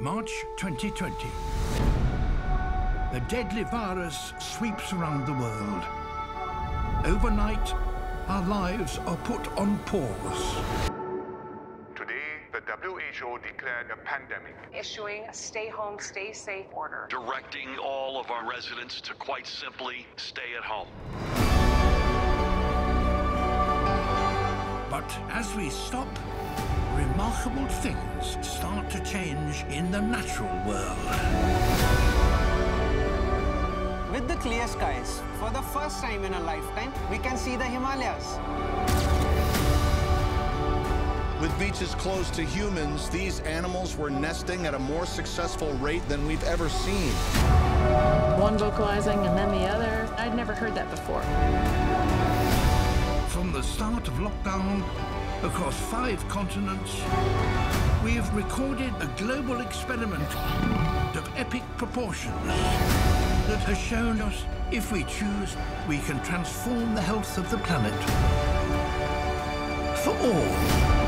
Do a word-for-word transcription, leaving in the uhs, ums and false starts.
March twenty twenty. The deadly virus sweeps around the world. Overnight, our lives are put on pause. Today, the W H O declared a pandemic. Issuing a stay-home, stay-safe order. Directing all of our residents to quite simply stay at home. But as we stop, remarkable things start to change in the natural world. With the clear skies, for the first time in a lifetime, we can see the Himalayas. With beaches closed to humans, these animals were nesting at a more successful rate than we've ever seen. One vocalizing and then the other. I'd never heard that before. From the start of lockdown, across five continents, we have recorded a global experiment of epic proportions that has shown us, if we choose, we can transform the health of the planet for all.